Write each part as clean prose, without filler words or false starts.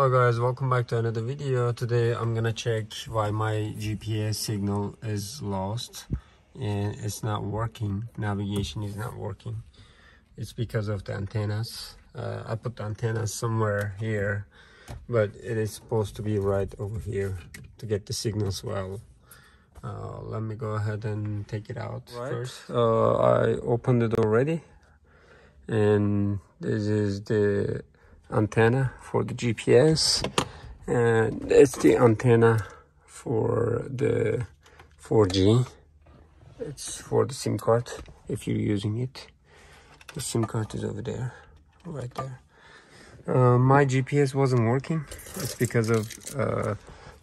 Hello guys, welcome back to another video. Today I'm gonna check why my GPS signal is lost and it's not working. Navigation is not working. It's because of the antennas. I put the antennas somewhere here, but it is supposed to be right over here to get the signals well. Let me go ahead and take it out first. I opened it already, and this is the antenna for the GPS, and it's the antenna for the 4G. It's for the SIM card if you're using it. The SIM card is over there, right there. My GPS wasn't working. It's because of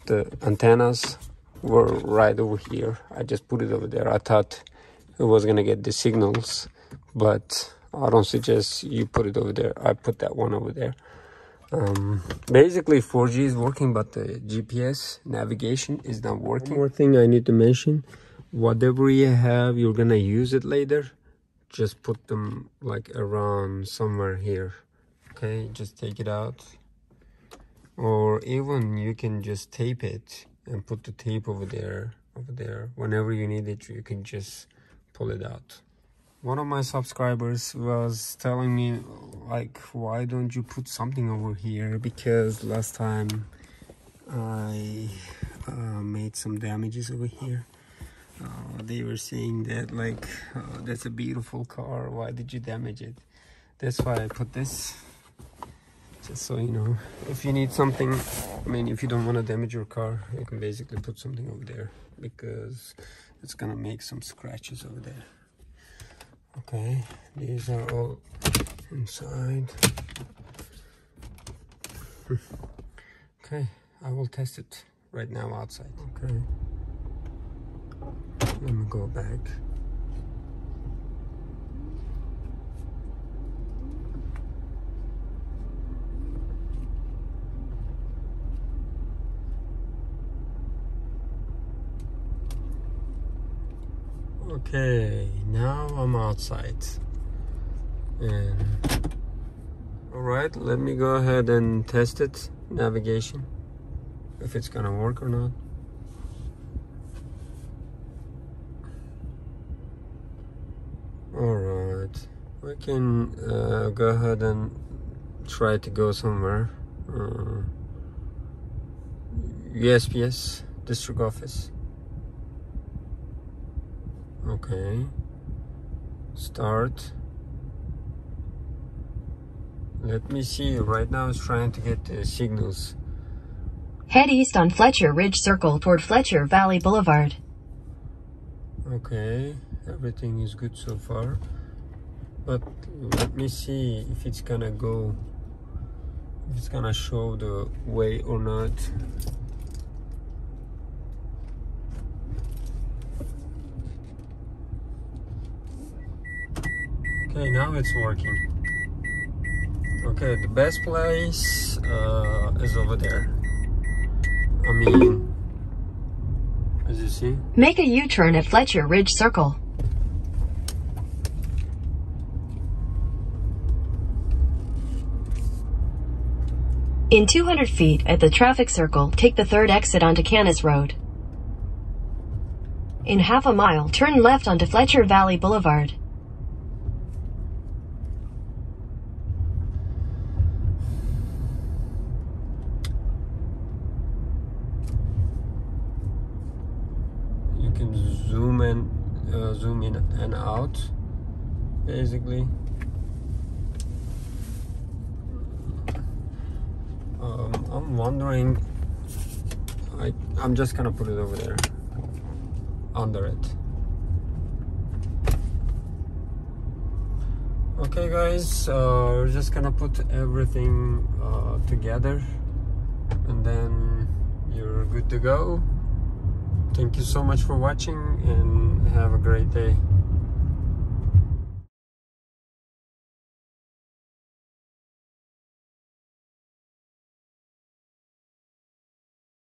the antennas were right over here. I just put it over there. I thought it was gonna get the signals, but I don't suggest you put it over there. I put that one over there. Basically 4G is working, but the GPS navigation is not working. One more thing I need to mention: whatever you have, you're gonna use it later, just put them like around somewhere here. Okay, just take it out, or even you can just tape it and put the tape over there. Whenever you need it, you can just pull it out. One of my subscribers was telling me, like, why don't you put something over here? Because last time I made some damages over here. They were saying that, like, that's a beautiful car, why did you damage it? That's why I put this, just so you know. If you need something, I mean, if you don't want to damage your car, you can basically put something over there, because it's gonna make some scratches over there. Okay, these are all inside. Okay, I will test it right now outside. Okay, let me go back. Okay, now I'm outside. And alright, let me go ahead and test it, navigation, if it's gonna work or not. Alright, we can go ahead and try to go somewhere. USPS, district office. Okay, start. Let me see, right now it's trying to get the signals. Head east on Fletcher Ridge Circle toward Fletcher Valley Boulevard. Okay, everything is good so far, but let me see if it's gonna go, if it's gonna show the way or not. Okay, now it's working. Okay, the best place is over there. I mean, as you see. Make a U-turn at Fletcher Ridge Circle. In 200 feet at the traffic circle, take the third exit onto Canis Road. In half a mile, turn left onto Fletcher Valley Boulevard. Zoom in and out, basically. I'm wondering, I'm just gonna put it over there, under it. Okay guys, we're just gonna put everything together, and then you're good to go. Thank you so much for watching, and have a great day.